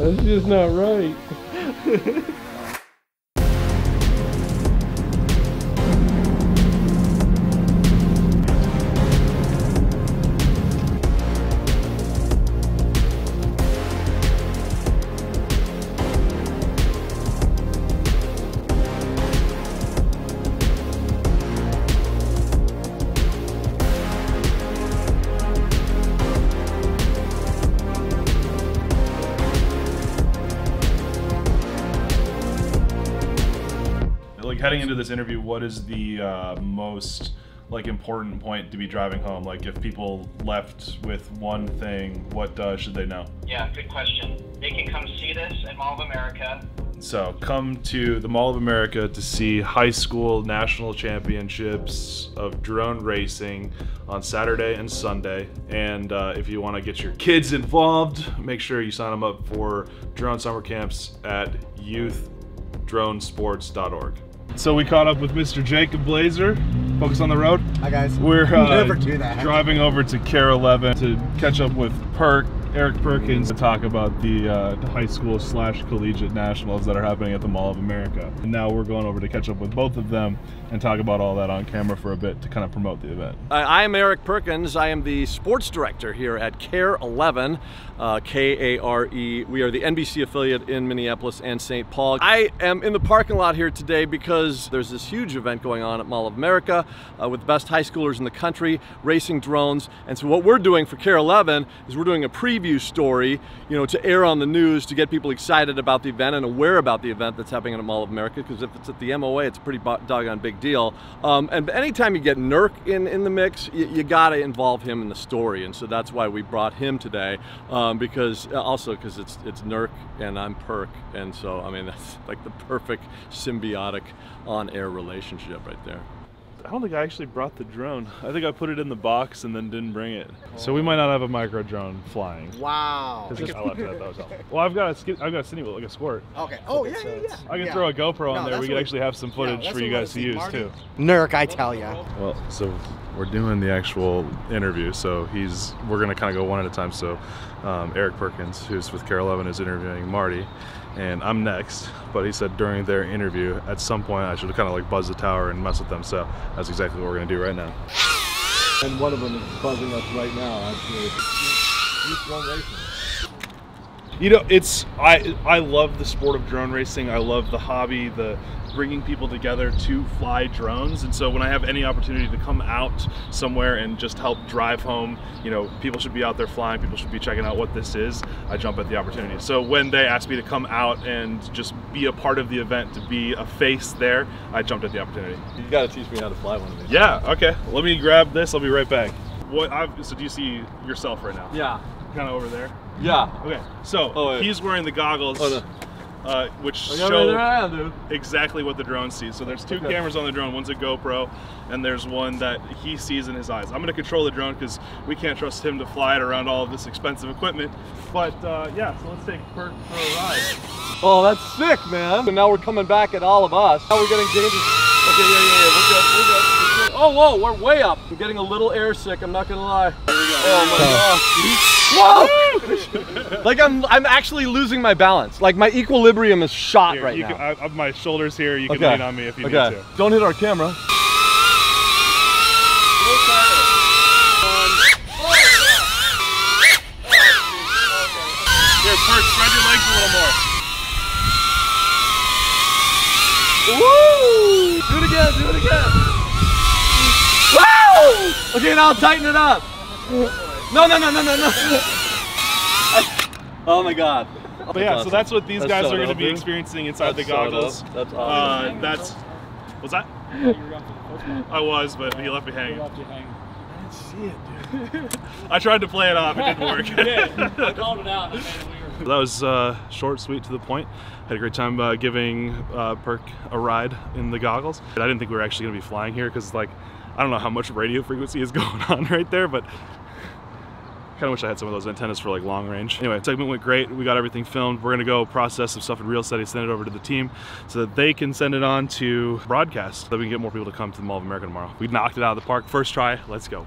That's just not right. Heading into this interview, what is the most important point to be driving home? Like, if people left with one thing, what should they know? Yeah, good question. They can come see this at Mall of America. So come to the Mall of America to see high school national championships of drone racing on Saturday and Sunday. And if you want to get your kids involved, make sure you sign them up for drone summer camps at youthdronesports.org. So we caught up with Mr. Jacob Blazer, Focus on the Road. Hi guys. We're driving over to KARE 11 to catch up with Eric Perkins to talk about the high school / collegiate nationals that are happening at the Mall of America. And now we're going over to catch up with both of them and talk about all that on camera for a bit to kind of promote the event. I'm Eric Perkins. I am the sports director here at KARE 11, K-A-R-E. We are the NBC affiliate in Minneapolis and St. Paul. I am in the parking lot here today because there's this huge event going on at Mall of America with the best high schoolers in the country racing drones. And so what we're doing for KARE 11 is we're doing a preview story, you know, to air on the news to get people excited about the event and aware about the event that's happening at the Mall of America, because if it's at the MOA, it's a pretty doggone big deal. And anytime you get Nurk in the mix, you gotta involve him in the story, and so that's why we brought him today, because it's Nurk and I'm Perk, and so, I mean, that's like the perfect symbiotic on-air relationship right there. I don't think I actually brought the drone. I think I put it in the box and then didn't bring it. Oh. So we might not have a micro drone flying. Wow. Well, I've got a cine wheel, like a squirt. Okay. Oh yeah, yeah, yeah. I can throw a GoPro on there. We could actually have some footage for you guys to use too. Nurk, I tell ya. Well, so we're doing the actual interview. So we're gonna kind of go one at a time. So Eric Perkins, who's with KARE 11, is interviewing Marty. And I'm next, but he said during their interview, at some point I should kind of like buzz the tower and mess with them, so that's exactly what we're gonna do right now. And one of them is buzzing us right now, actually. You know, I love the sport of drone racing. I love the hobby, the bringing people together to fly drones, and so when I have any opportunity to come out somewhere and just help drive home, you know, people should be out there flying, people should be checking out what this is, I jump at the opportunity. So when they asked me to come out and just be a part of the event, to be a face there, I jumped at the opportunity. You gotta teach me how to fly one of these. Yeah, okay. Let me grab this, I'll be right back. So do you see yourself right now? Yeah. Kind of over there? Yeah. Okay, so he's wearing the goggles. Oh, no. Which show exactly what the drone sees. So there's two cameras on the drone. One's a GoPro, and there's one that he sees in his eyes. I'm going to control the drone because we can't trust him to fly it around all of this expensive equipment. But yeah, so let's take Kurt for a ride. Oh, that's sick, man. So now we're coming back at all of us. Now we're getting dangerous. Okay, yeah, we're good. Oh, whoa, we're way up. I'm getting a little air sick, I'm not going to lie. There we go. Oh my gosh. Whoa! Like I'm actually losing my balance. Like my equilibrium is shot here, right now. My shoulder's here. You can lean on me if you need to. Don't hit our camera. Here, Kurt, spread your legs a little more. Woo! Do it again. Do it again. Woo! Okay, now I'll tighten it up. No. Oh my God. But yeah, awesome. So that's what these guys are going to be experiencing inside the goggles. That's awesome. What's that? I was, but he left me hanging. I didn't see it, dude. I tried to play it off, it didn't work. I called it out. That was short, sweet, to the point. Had a great time giving Perk a ride in the goggles. But I didn't think we were actually going to be flying here because, like, I don't know how much radio frequency is going on right there, but kind of wish I had some of those antennas for like long range. Anyway, segment went great. We got everything filmed. We're gonna go process some stuff in real setting, send it over to the team so that they can send it on to broadcast, so that we can get more people to come to the Mall of America tomorrow. We knocked it out of the park. First try, let's go.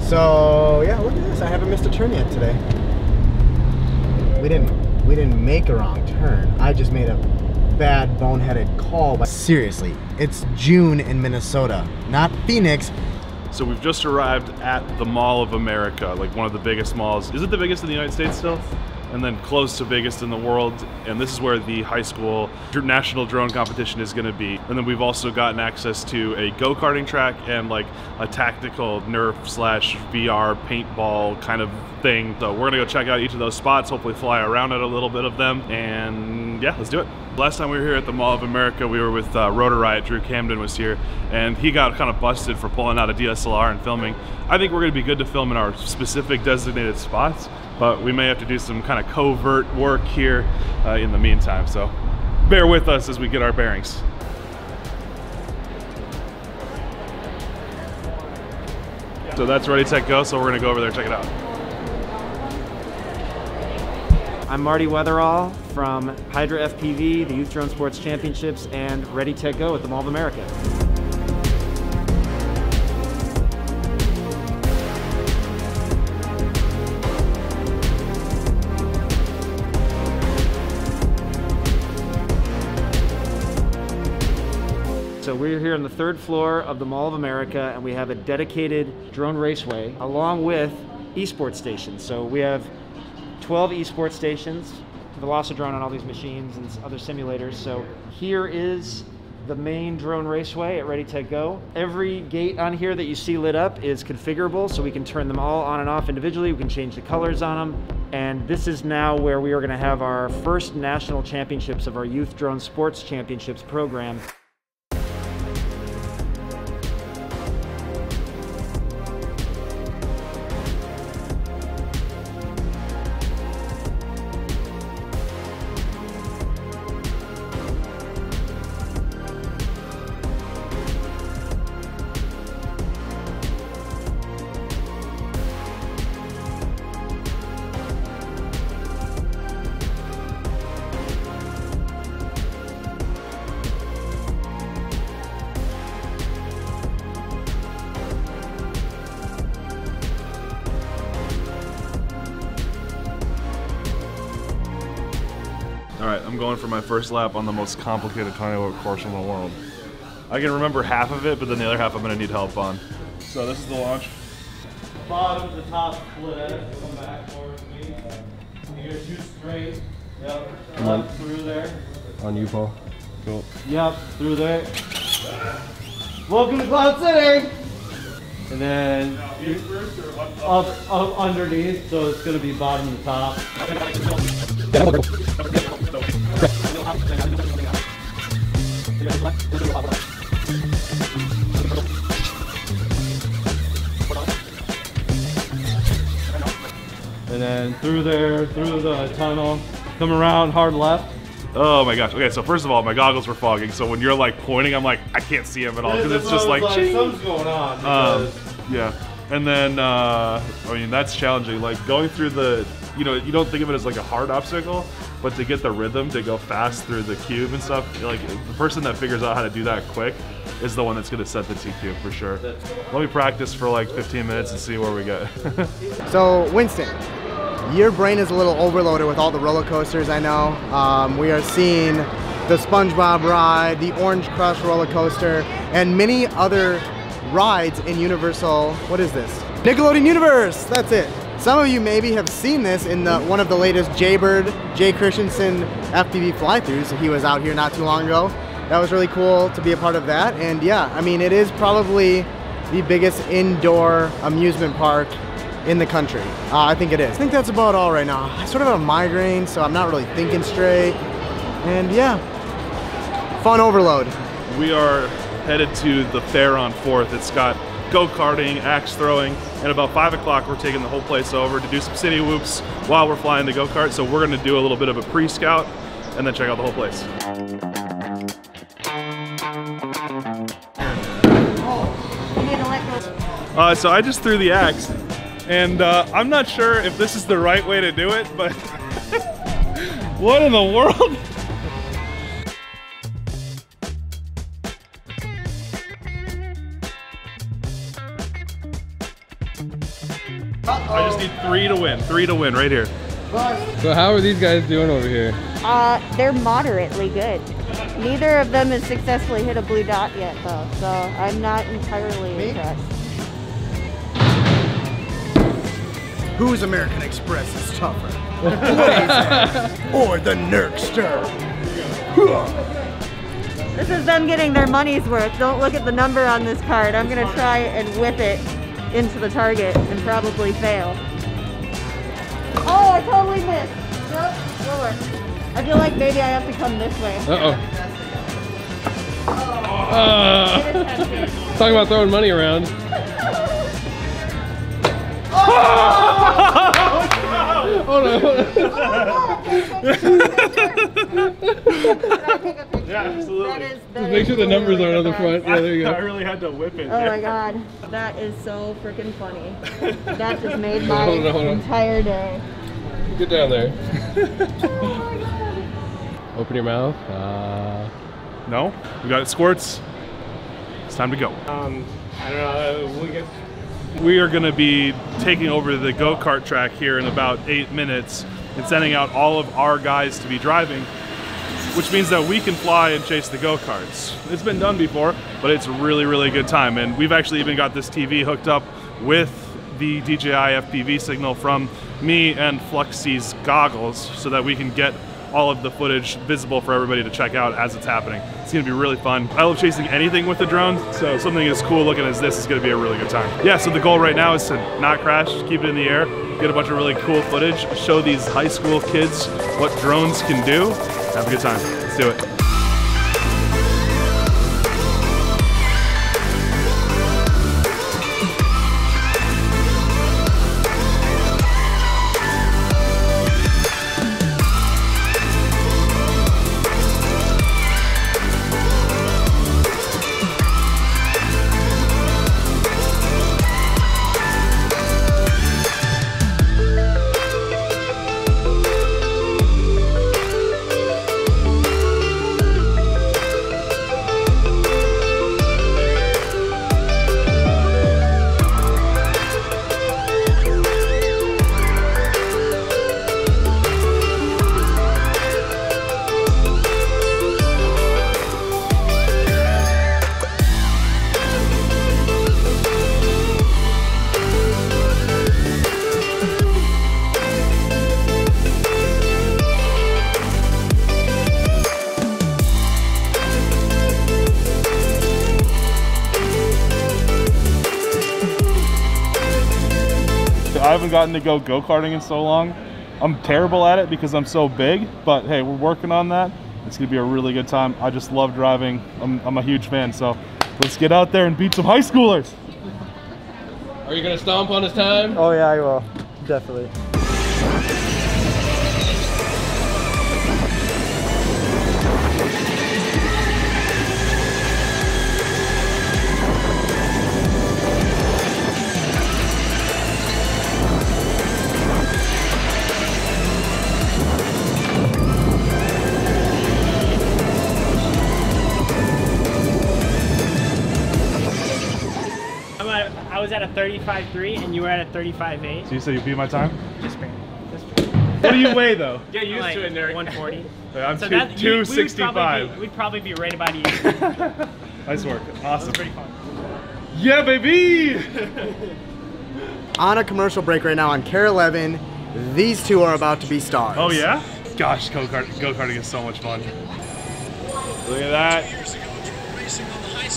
So yeah, look at this. I haven't missed a turn yet today. We didn't. We didn't make a wrong turn. I just made a bad boneheaded call. But seriously, it's June in Minnesota, not Phoenix. So we've just arrived at the Mall of America, like one of the biggest malls. Is it the biggest in the United States still? And then close to biggest in the world. And this is where the high school national drone competition is gonna be. And then we've also gotten access to a go-karting track and like a tactical Nerf slash VR paintball kind of thing. So we're gonna go check out each of those spots, hopefully fly around at a little bit of them. And yeah, let's do it. Last time we were here at the Mall of America, we were with Rotor Riot. Drew Camden was here, and he got kind of busted for pulling out a DSLR and filming. I think we're gonna be good to film in our specific designated spots, but we may have to do some kind of covert work here in the meantime. So bear with us as we get our bearings. So that's Ready Tech Go, so we're gonna go over there and check it out. I'm Marty Weatherall from Hydra FPV, the Youth Drone Sports Championships, and Ready Tech Go at the Mall of America. So we're here on the third floor of the Mall of America, and we have a dedicated drone raceway along with esports stations. So we have 12 esports stations, Velocidrone on all these machines and other simulators. So here is the main drone raceway at Ready Tech Go. Every gate on here that you see lit up is configurable, so we can turn them all on and off individually. We can change the colors on them. And this is now where we are gonna have our first national championships of our Youth Drone Sports Championships program. All right, I'm going for my first lap on the most complicated tornado course in the world. I can remember half of it, but then the other half I'm gonna need help on. So this is the launch. Bottom to the top, split edit, come back forward to me. You're too straight, yep, come on. Through there. On you, Paul. Cool. Yep, through there. Welcome to Cloud City! And then, now, first or up underneath, so it's gonna be bottom to the top. And then through there, through the tunnel, come around hard left. Oh my gosh. Okay, so first of all, my goggles were fogging, so when you're like pointing, I'm like, I can't see him at all, because it's just like something's going on. Yeah, and then, I mean, that's challenging. Like, going through the, you know, you don't think of it as like a hard obstacle, but to get the rhythm to go fast through the cube and stuff, like, the person that figures out how to do that quick is the one that's gonna set the TQ for sure. Let me practice for like 15 minutes and see where we go. So, Winston. Your brain is a little overloaded with all the roller coasters, I know. We are seeing the SpongeBob ride, the Orange Crush roller coaster, and many other rides in Universal. What is this? Nickelodeon Universe, that's it. Some of you maybe have seen this in one of the latest Jaybird, Jay Christensen FTV fly-throughs. He was out here not too long ago. That was really cool to be a part of that. And yeah, I mean, it is probably the biggest indoor amusement park in the country. I think it is. I think that's about all right now. I sort of have a migraine, so I'm not really thinking straight. And yeah, fun overload. We are headed to the Fair on 4th. It's got go-karting, axe throwing, and about 5 o'clock we're taking the whole place over to do some city whoops while we're flying the go-kart. So we're gonna do a little bit of a pre-scout and then check out the whole place. So I just threw the axe. And I'm not sure if this is the right way to do it, but what in the world? Uh-oh. I just need three to win right here. So how are these guys doing over here? They're moderately good. Neither of them has successfully hit a blue dot yet, though, so I'm not entirely impressed. Whose American Express is tougher, the Blazer or the Nurkster? This is them getting their money's worth. Don't look at the number on this card. I'm gonna try and whip it into the target and probably fail. Oh, I totally missed. Nope. I feel like maybe I have to come this way. Uh-oh. Talking about throwing money around. Oh! Oh no! Yeah, absolutely. Just make sure the numbers are on the front. Yeah, there you go. I really had to whip it. Oh my god, that is so freaking funny. That just made my entire day. Get down there. Oh my god. Open your mouth. No, we got it. Squirts. It's time to go. I don't know. We are going to be taking over the go-kart track here in about 8 minutes and sending out all of our guys to be driving, which means that we can fly and chase the go-karts. It's been done before, but it's really, really good time. And we've actually even got this TV hooked up with the DJI FPV signal from me and Fluxy's goggles so that we can get all of the footage visible for everybody to check out as it's happening. It's gonna be really fun. I love chasing anything with the drone, so something as cool looking as this is gonna be a really good time. Yeah, so the goal right now is to not crash, keep it in the air, get a bunch of really cool footage, show these high school kids what drones can do. Have a good time, let's do it. I haven't gotten to go go-karting in so long. I'm terrible at it because I'm so big, but hey, we're working on that. It's gonna be a really good time. I just love driving. I'm a huge fan, so let's get out there and beat some high schoolers. Are you gonna stomp on his time? Oh yeah, I will, definitely. I was at a 35.3 and you were at a 35.8. So you said you beat my time? Just barely. What do you weigh though? Get used to it, Nurk. 140. Yeah, I'm so 265. We'd probably be right about you. Nice work. Awesome. That was pretty fun. Yeah, baby! On a commercial break right now on KARE 11, these two are about to be stars. Oh yeah? Gosh, go-karting is so much fun. Look at that.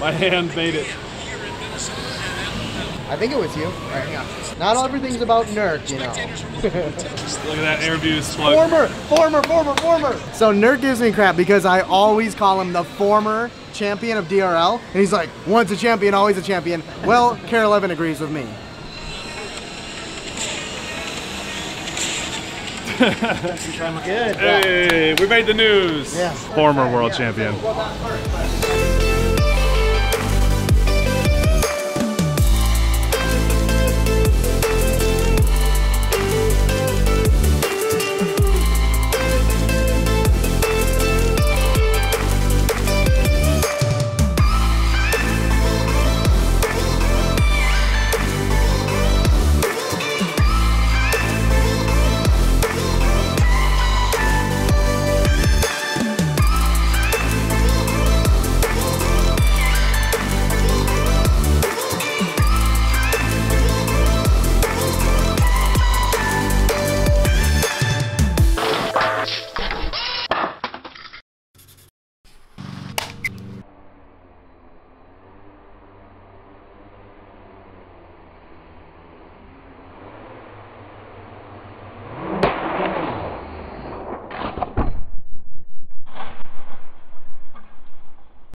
My hand made it. I think it was you. All right, hang on. Not everything's about Nurk, you know. Look at that AirVuz slug. Former. So Nurk gives me crap because I always call him the former champion of DRL. And he's like, once a champion, always a champion. Well, KARE 11 agrees with me. Good. Hey, we made the news. Yeah. Former world champion.